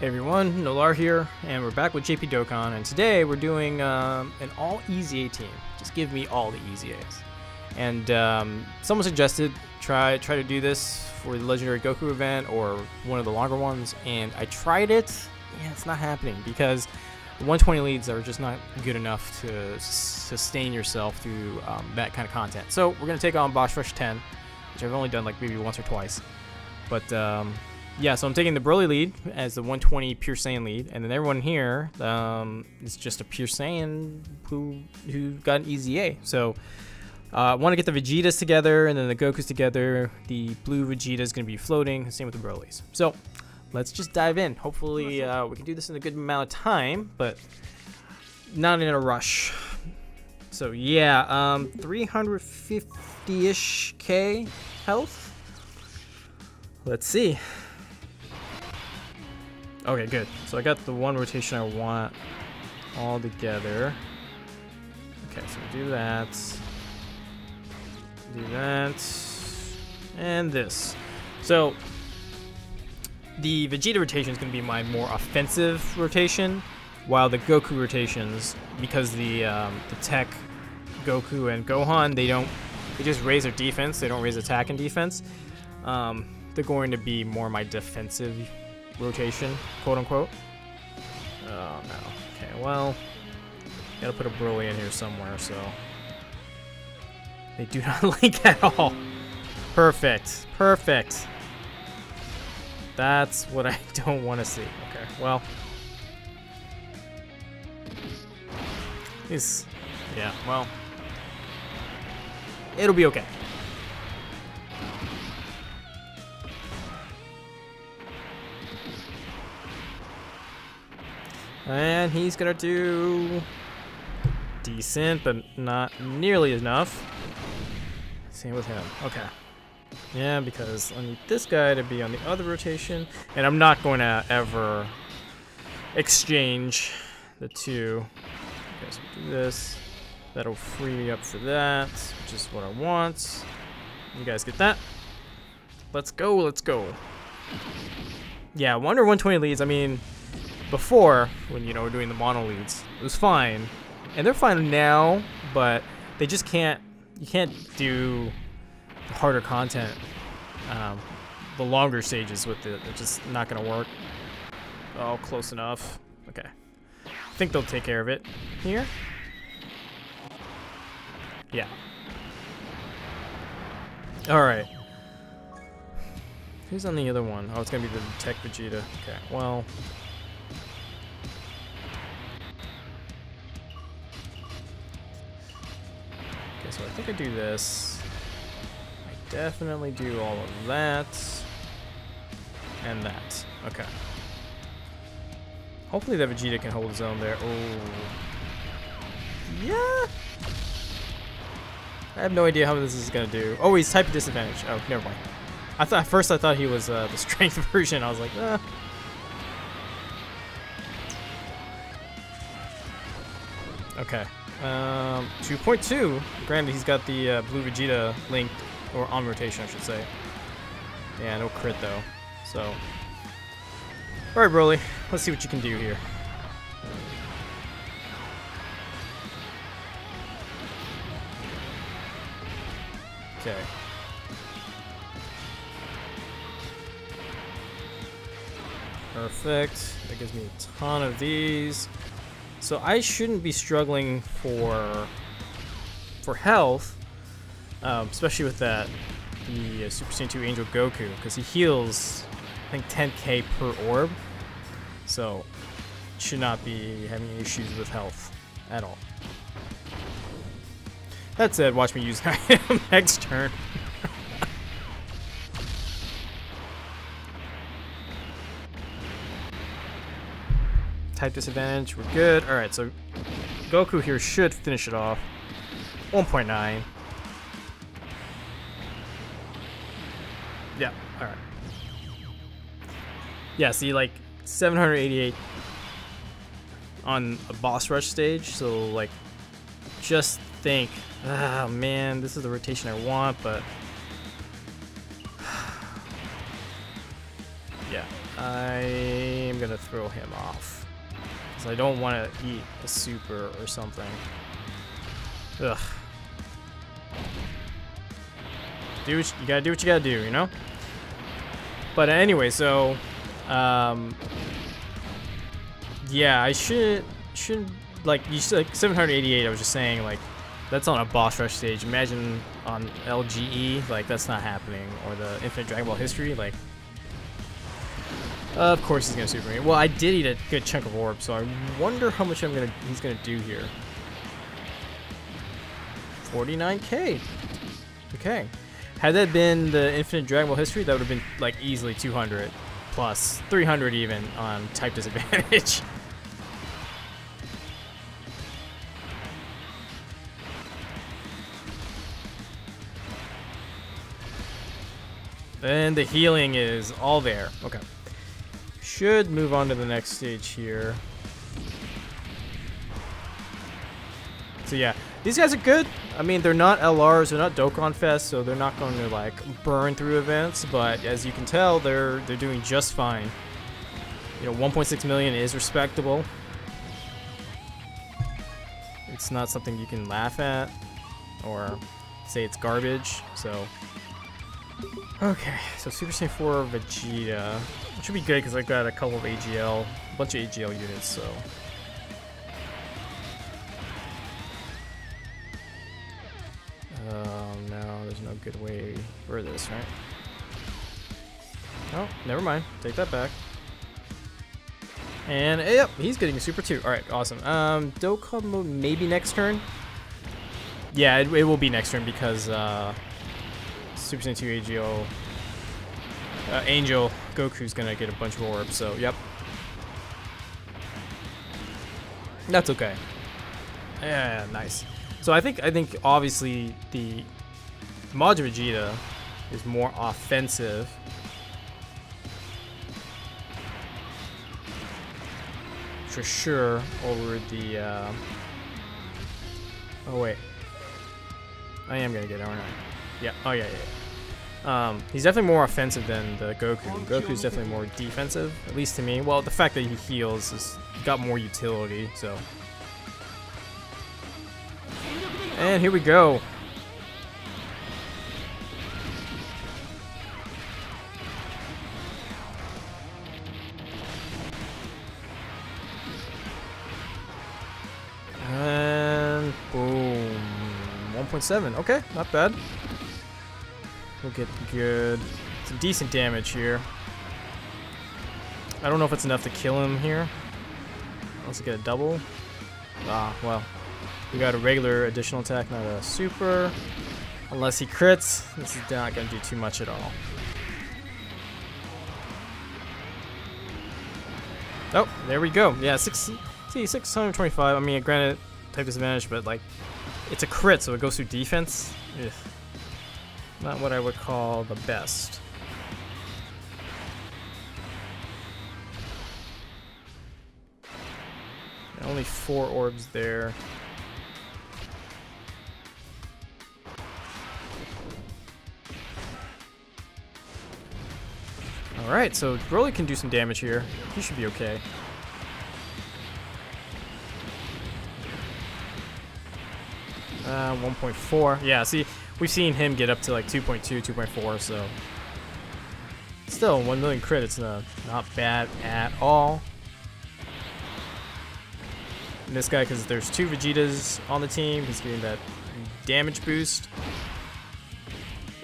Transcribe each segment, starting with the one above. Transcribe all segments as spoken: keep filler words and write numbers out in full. Hey everyone, Nolar here, and we're back with J P Dokkan, and today we're doing um, an all-E Z A team. Just give me all the E Z As. And um, someone suggested try try to do this for the Legendary Goku event or one of the longer ones, and I tried it. Yeah, it's not happening because one twenty leads are just not good enough to sustain yourself through um, that kind of content. So we're gonna take on Boss Rush ten, which I've only done like maybe once or twice, but. Um, Yeah, so I'm taking the Broly lead as the one twenty Pure Saiyan lead, and then everyone here um, is just a Pure Saiyan who who got an E Z A. So I uh, want to get the Vegetas together, and then the Gokus together. The blue Vegeta is going to be floating, same with the Brolys. So let's just dive in. Hopefully uh, we can do this in a good amount of time, but not in a rush. So yeah, um, three hundred fifty-ish K health. Let's see. Okay, good. So I got the one rotation I want all together. Okay, so do that. Do that. And this. So the Vegeta rotation is going to be my more offensive rotation, while the Goku rotations, because the um, the Tech Goku and Gohan, they don't, they just raise their defense. They don't raise attack and defense. Um, they're going to be more my defensive rotation, quote unquote. Oh no. Okay, well, gotta put a Broly in here somewhere, so they do not like at all. Perfect. Perfect. That's what I don't want to see. Okay, well. He's yeah, well. It'll be okay. And he's gonna do decent, but not nearly enough. Same with him. Okay. Yeah, because I need this guy to be on the other rotation, and I'm not going to ever exchange the two. Okay, so do this. That'll free me up for that, which is what I want. You guys get that? Let's go. Let's go. Yeah, Wonder one twenty leads. I mean. Before, when you know we're doing the mono leads, it was fine, and they're fine now, but they just can't, you can't do the harder content, um, the longer stages with it. It's just not gonna work. Oh, close enough. Okay, I think they'll take care of it here. Yeah. All right, who's on the other one? Oh, it's gonna be the Tech Vegeta. Okay, well, so I think I do this. I definitely do all of that. And that. Okay. Hopefully that Vegeta can hold his own there. Oh. Yeah. I have no idea how this is going to do. Oh, he's type disadvantage. Oh, never mind. I thought, at first I thought he was uh, the strength version. I was like, ah. Okay. Um, two point two. Granted, he's got the uh, blue Vegeta linked, or on rotation, I should say. Yeah, no crit though. So, all right, Broly, let's see what you can do here. Okay. Perfect. That gives me a ton of these. So I shouldn't be struggling for for health, um, especially with that the uh, Super Saiyan two Angel Goku, because he heals I think ten K per orb, so should not be having any issues with health at all. That said, watch me use him next turn. Type disadvantage, we're good. All right, so Goku here should finish it off. one point nine. Yeah, all right. Yeah, see, like seven hundred eighty-eight on a boss rush stage. So, like, just think, ah, man, this is the rotation I want, but yeah, I'm gonna throw him off. Because I don't want to eat a super or something. Ugh. Do what you, you gotta do what you gotta do, you know? But anyway, so... Um, yeah, I should... should like, you should, like, seven hundred eighty-eight, I was just saying, like, that's on a Boss Rush stage. Imagine on L G E, like, that's not happening. Or the Infinite Dragon Ball History, like... Of course he's gonna super me. Well, I did eat a good chunk of orb, so I wonder how much I'm gonna he's gonna do here. forty-nine K. Okay. Had that been the Infinite Dragon Ball History, that would have been like easily two hundred plus three hundred even on type disadvantage. And the healing is all there. Okay. Should move on to the next stage here. So yeah, these guys are good. I mean, they're not L Rs, they're not Dokkan Fest, so they're not going to like burn through events. But as you can tell, they're they're doing just fine. You know, one point six million is respectable. It's not something you can laugh at or say it's garbage. So. Okay, so Super Saiyan four Vegeta. It should be good because I've got a couple of A G L, a bunch of A G L units, so. Oh no, there's no good way for this, right? Oh, never mind. Take that back. And yep, he's getting a super too. Alright, awesome. Um, Dokkan mode maybe next turn? Yeah, it, it will be next turn because, uh,. Super Saiyan two A G O, uh, Angel Goku's gonna get a bunch of orbs, so yep. That's okay. Yeah, nice. So I think I think obviously the Majin Vegeta is more offensive. For sure, over the uh... oh wait. I am gonna get it, aren't I? Yeah, oh yeah, yeah, yeah. Um, he's definitely more offensive than the Goku. Goku's definitely more defensive, at least to me. Well, the fact that he heals has got more utility, so. And here we go. And boom, one point seven, okay, not bad. We'll get good, some decent damage here. I don't know if it's enough to kill him here. Let's get a double. Ah, well, we got a regular additional attack, not a super. Unless he crits, this is not gonna do too much at all. Oh, there we go. Yeah, six, see, six hundred twenty-five. I mean, granted, type disadvantage, but like, it's a crit, so it goes through defense. Ugh. Not what I would call the best. Only four orbs there. Alright, so Broly can do some damage here. He should be okay. Uh, one point four. Yeah, see, we've seen him get up to like two point two, two point four, so. Still, one million crit, it's uh, not bad at all. And this guy, because there's two Vegetas on the team, he's getting that damage boost.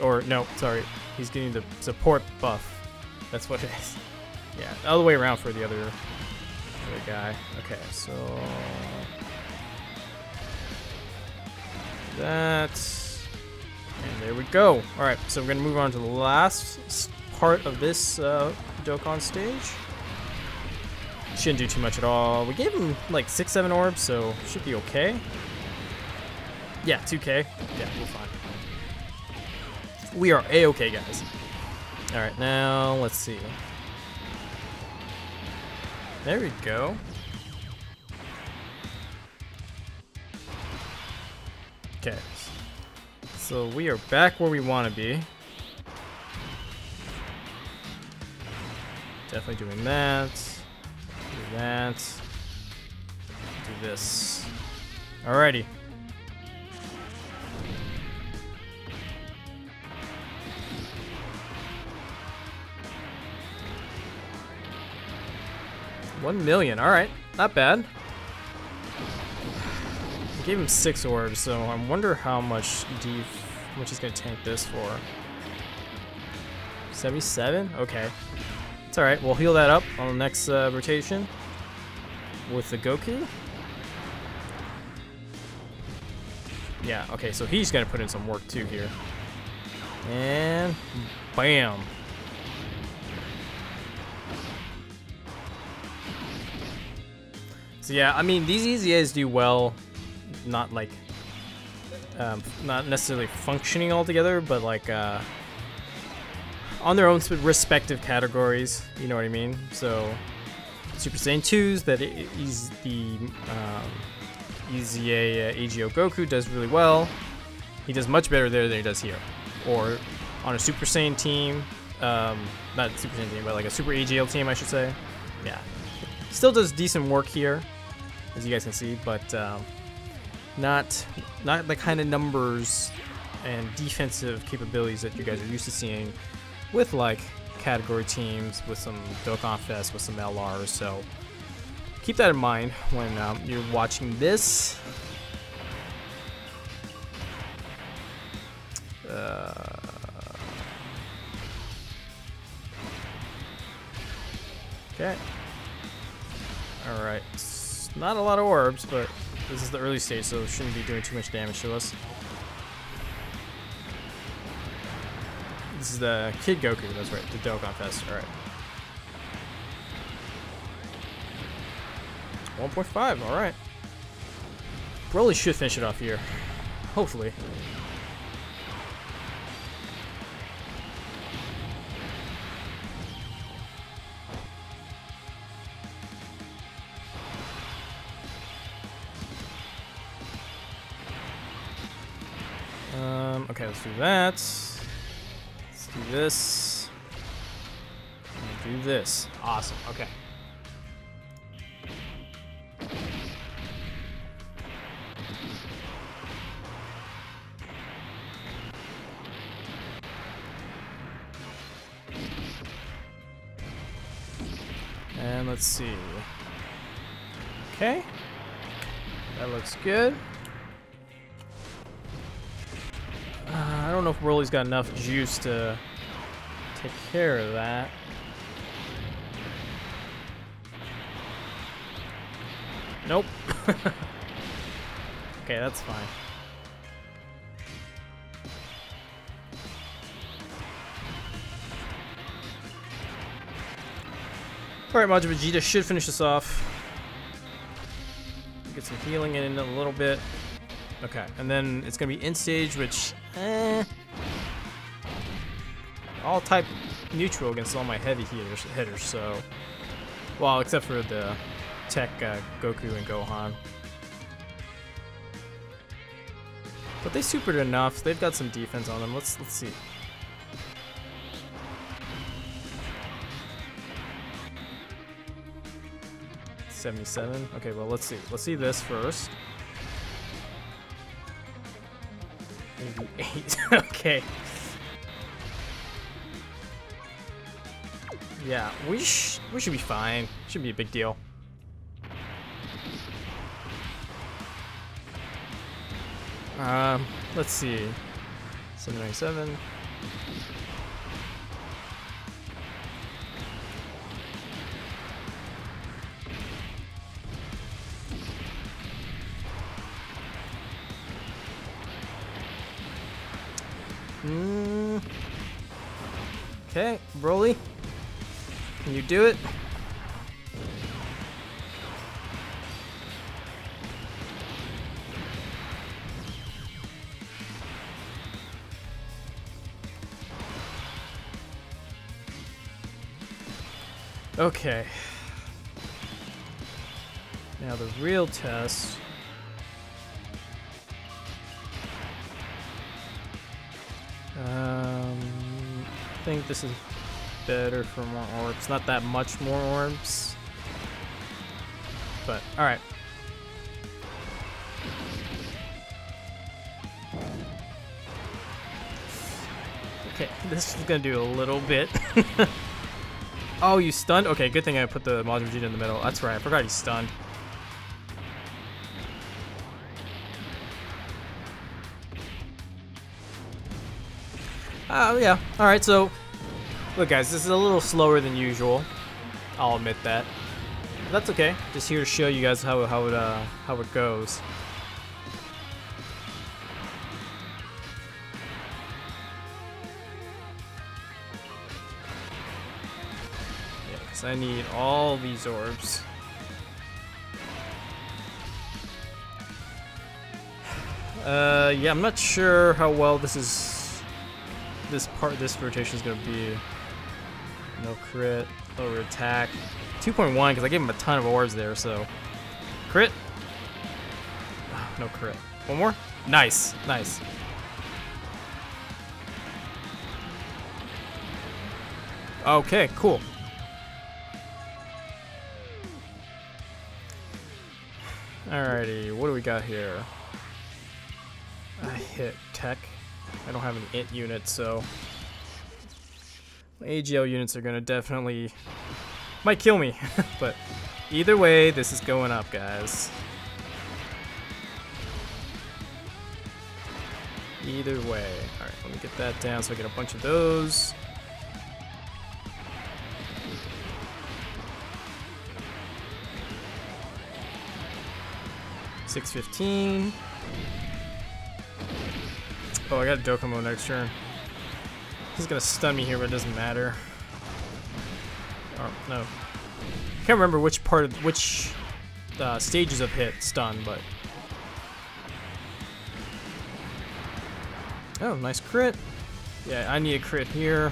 Or, no, sorry, he's getting the support buff. That's what it is. Yeah, all the way around for the other, other guy. Okay, so. That's. And there we go. Alright, so we're going to move on to the last part of this uh, Dokkan stage. Shouldn't do too much at all. We gave him like six, seven orbs, so should be okay. Yeah, two K. Yeah, we're fine. We are A-okay, guys. Alright, now let's see. There we go. Okay. So we are back where we want to be. Definitely doing that. Do that. Do this. Alrighty. One million. Alright. Not bad. I gave him six orbs, so I wonder how much D, which is going to tank this for. seventy-seven? Okay. It's alright. We'll heal that up on the next uh, rotation with the Goku. Yeah, okay, so he's going to put in some work too here. And bam. So yeah, I mean, these E Z As do well, not like, um, not necessarily functioning all together, but like, uh, on their own respective categories, you know what I mean? So, Super Saiyan twos, that is the um, E Z A uh, A G O Goku does really well. He does much better there than he does here. Or on a Super Saiyan team, um, not Super Saiyan team, but like a Super A G L team, I should say. Yeah. Still does decent work here, as you guys can see, but um, not not the kind of numbers and defensive capabilities that you guys are used to seeing with like category teams, with some Dokkan Fest, with some L Rs. So keep that in mind when um, you're watching this. Uh, okay. Alright, not a lot of orbs, but this is the early stage, so it shouldn't be doing too much damage to us. This is the Kid Goku, that's right, the Dokkan Fest, alright. one point five, alright. Broly should finish it off here, hopefully. Um, okay, let's do that. Let's do this. And do this. Awesome. Okay. And let's see. Okay. That looks good. I don't know if Broly's got enough juice to take care of that. Nope. Okay, that's fine. Alright, Majin Vegeta should finish this off. Get some healing in a little bit. Okay, and then it's gonna be end stage, which eh, all type neutral against all my heavy hitters, hitters. So, well, except for the Tech uh, Goku and Gohan, but they supered enough. So they've got some defense on them. Let's let's see. seventy-seven. Okay, well, let's see. Let's see this first. eight. Okay. Yeah, we sh we should be fine. Shouldn't be a big deal. Um, let's see. seven ninety-seven. Mm. Okay, Broly, can you do it? Okay. Now the real test. Um, I think this is better for more orbs. Not that much more orbs. But, alright. Okay, this is gonna do a little bit. Oh, you stunned? Okay, good thing I put the Majin Vegeta in the middle. That's right, I forgot he's stunned. Oh, uh, yeah. Alright, so, look guys, this is a little slower than usual. I'll admit that. But that's okay. Just here to show you guys how, how, it, uh, how it goes. I need all these orbs. Uh, yeah, I'm not sure how well this is. This part, this rotation is gonna be. No crit, lower attack, two point one because I gave him a ton of orbs there. So, crit. Oh, no crit. One more. Nice, nice. Okay, cool. Alrighty, what do we got here? I hit tech. I don't have an I T unit, so A G L units are gonna definitely might kill me. But either way, this is going up, guys. Either way. Alright, let me get that down so I get a bunch of those. six fifteen. Oh, I got Dokomo next turn. He's gonna stun me here, but it doesn't matter. Oh no, can't remember which part of which uh, stages of hit stun, but oh, nice crit. Yeah, I need a crit here.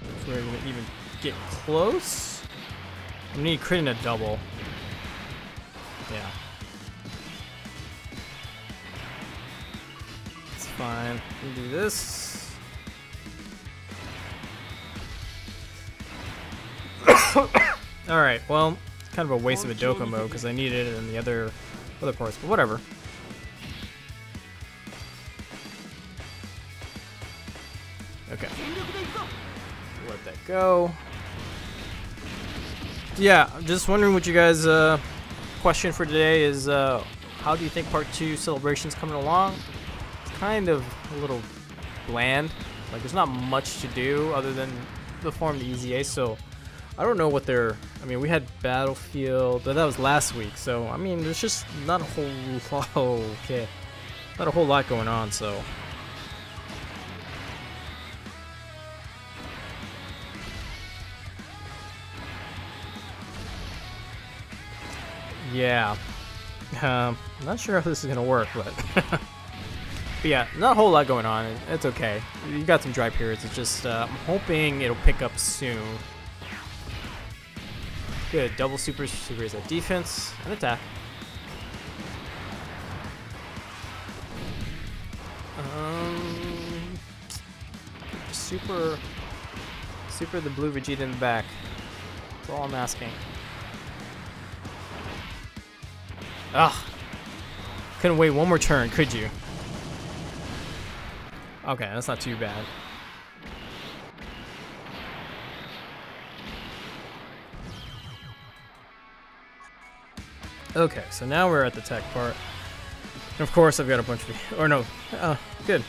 If we're gonna even get close, I need a crit and a double. Yeah. Fine, we do this. Alright, well, kind of a waste of a Dokomo because I needed it in the other other parts, but whatever. Okay. Let that go. Yeah, just wondering what you guys' uh, question for today is, uh, how do you think part two celebration's coming along? Kind of a little bland, like there's not much to do other than the form the E Z A, so I don't know what they're, I mean we had Battlefield, but that was last week, so I mean there's just not a whole lot, okay, not a whole lot going on, so. Yeah, um, I'm not sure if this is gonna work, but. But yeah, not a whole lot going on. It's okay. You got some dry periods. It's just, uh, I'm hoping it'll pick up soon. Good. Double supers to raise that defense and attack. Um, super, super the blue Vegeta in the back. That's all I'm asking. Ugh. Couldn't wait one more turn, could you? Okay, that's not too bad. Okay, so now we're at the tech part. And of course, I've got a bunch of... Or no, uh, good.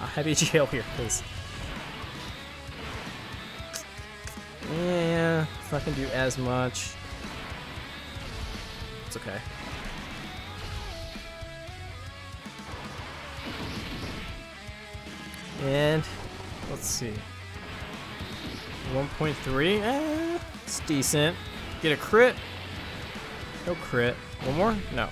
I have A G L here, please. Yeah, it's not going to do as much. It's okay. And let's see, one point three, eh, it's decent. Get a crit, no crit. One more, no.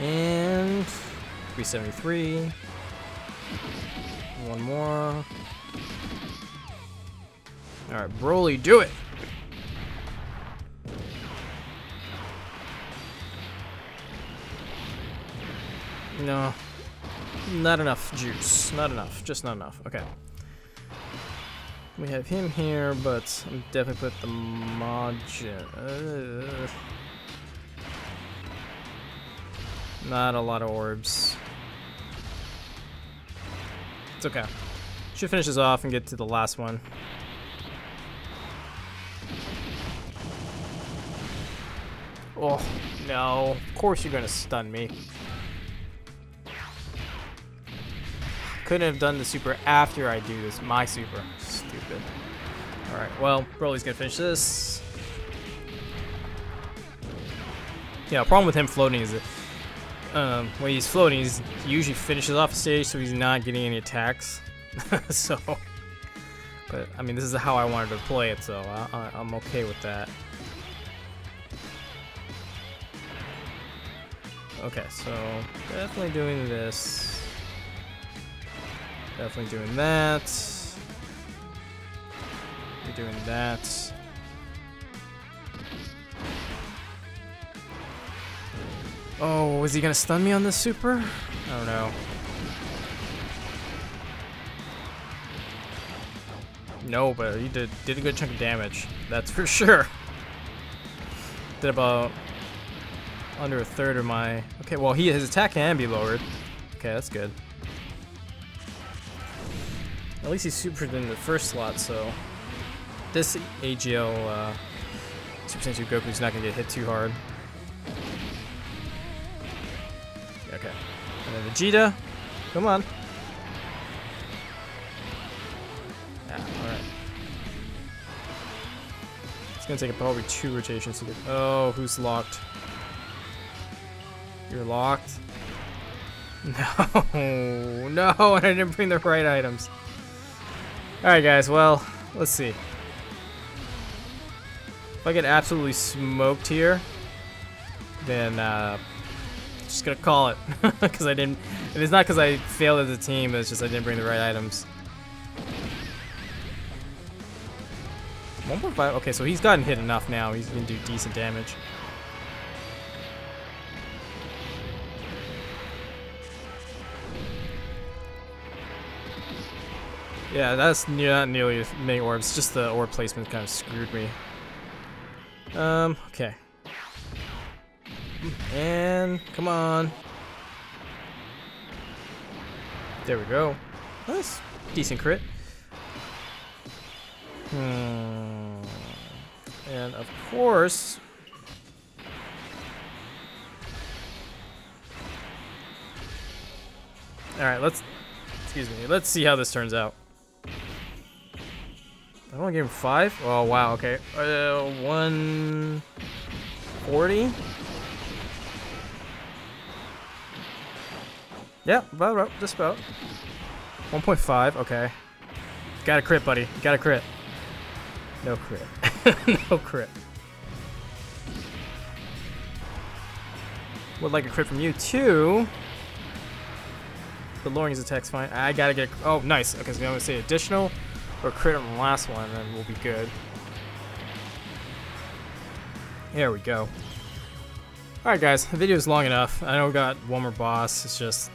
And three seventy-three, one more. All right, Broly, do it. No. Not enough juice. Not enough. Just not enough. Okay. We have him here, but I'm definitely put the Majin. Uh, not a lot of orbs. It's okay. Should finish this off and get to the last one. Oh, no. Of course you're gonna stun me. Couldn't have done the super after I do this. My super. Stupid. Alright, well, Broly's gonna finish this. Yeah, the problem with him floating is that um, when he's floating, he's, he usually finishes off the stage, so he's not getting any attacks. So, but I mean, this is how I wanted to play it, so I, I, I'm okay with that. Okay, so definitely doing this. Definitely doing that. We're doing that. Oh, is he gonna stun me on this super? I don't know. No, but he did did a good chunk of damage. That's for sure. Did about under a third of my. Okay, well, he his attack can be lowered. Okay, that's good. At least he supered in the first slot, so this A G L uh, Super Saiyan two Goku's not going to get hit too hard. Okay. And then Vegeta. Come on. Yeah, alright. It's going to take probably two rotations to get... Oh, who's locked? You're locked? No. No, I didn't bring the right items. Alright guys, well, let's see. If I get absolutely smoked here, then uh, just gonna call it. Because I didn't, and it's not because I failed as a team, it's just I didn't bring the right items. one point five, okay, so he's gotten hit enough now, he's gonna do decent damage. Yeah, that's not nearly as many orbs, just the orb placement kind of screwed me. Um, okay. And, come on. There we go. That's decent crit. Hmm. And of course... Alright, let's... Excuse me, let's see how this turns out. I only gave him five? Oh, wow, okay. Uh, one forty? Yeah, about, just about. one point five, okay. Got a crit, buddy. Got a crit. No crit. No crit. Would like a crit from you, too. The lowering his attack's fine. I gotta get. A, oh, nice. Okay, so I'm gonna say additional. Or crit on the last one, and we'll be good. There we go. Alright guys, the video is long enough. I know we got one more boss, it's just,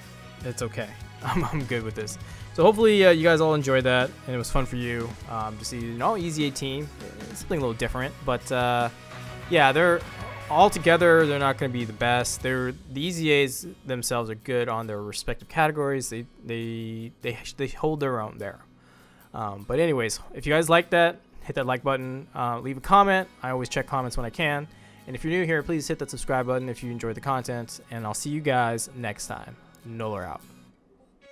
it's okay. I'm, I'm good with this. So hopefully uh, you guys all enjoyed that, and it was fun for you um, to see an all E Z A team. It's something a little different, but uh, yeah, they're all together, they're not going to be the best. They're, the E Z As themselves are good on their respective categories. They, they, they, they hold their own there. Um, but anyways, if you guys like that, hit that like button, uh, leave a comment. I always check comments when I can. And if you're new here, please hit that subscribe button if you enjoyed the content. And I'll see you guys next time. Nolar out.